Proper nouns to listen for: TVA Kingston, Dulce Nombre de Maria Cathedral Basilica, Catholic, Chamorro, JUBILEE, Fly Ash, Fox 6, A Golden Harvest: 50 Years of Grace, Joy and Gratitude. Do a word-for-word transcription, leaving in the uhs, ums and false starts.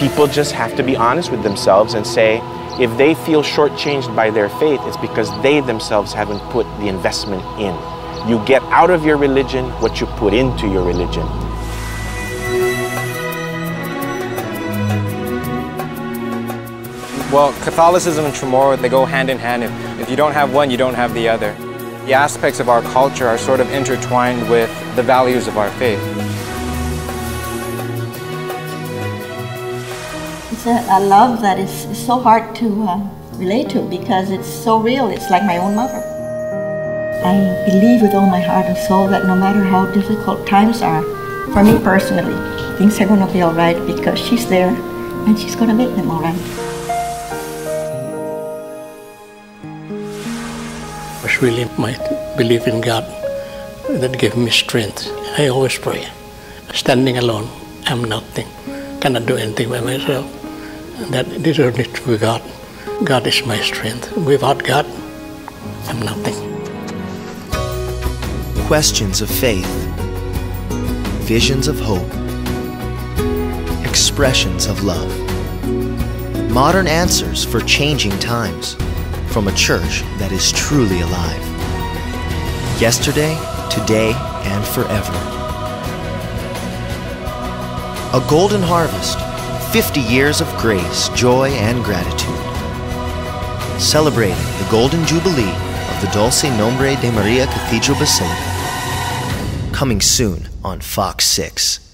People just have to be honest with themselves and say, if they feel shortchanged by their faith, it's because they themselves haven't put the investment in. You get out of your religion what you put into your religion. Well, Catholicism and Chamorro, they go hand in hand. If, if you don't have one, you don't have the other. The aspects of our culture are sort of intertwined with the values of our faith. It's a, a love that is, is so hard to uh, relate to because it's so real. It's like my own mother. I believe with all my heart and soul that no matter how difficult times are, for me personally, things are going to be all right because she's there and she's going to make them all right. It was really my belief in God that gave me strength. I always pray. Standing alone, I'm nothing. Cannot do anything by myself. That this is only through God. God is my strength. Without God, I'm nothing. Questions of faith, visions of hope, expressions of love. Modern answers for changing times. From a church that is truly alive. Yesterday, today, and forever. A Golden Harvest, fifty years of grace, joy, and gratitude. Celebrating the Golden Jubilee of the Dulce Nombre de Maria Cathedral Basilica. Coming soon on Fox six.